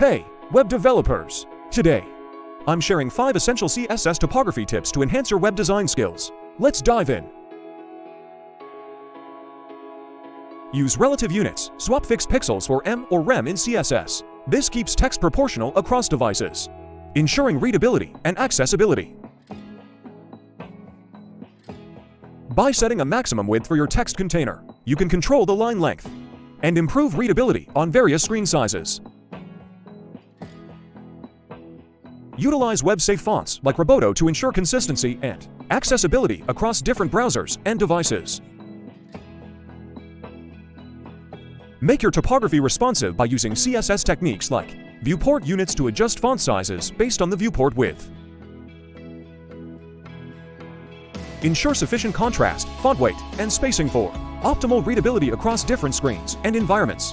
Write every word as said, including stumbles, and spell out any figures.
Hey, web developers! Today, I'm sharing five essential C S S typography tips to enhance your web design skills. Let's dive in. Use relative units, swap fixed pixels for M or rem in C S S. This keeps text proportional across devices, ensuring readability and accessibility. By setting a maximum width for your text container, you can control the line length and improve readability on various screen sizes. Utilize web-safe fonts like Roboto to ensure consistency and accessibility across different browsers and devices. Make your typography responsive by using C S S techniques like viewport units to adjust font sizes based on the viewport width. Ensure sufficient contrast, font weight, and spacing for optimal readability across different screens and environments.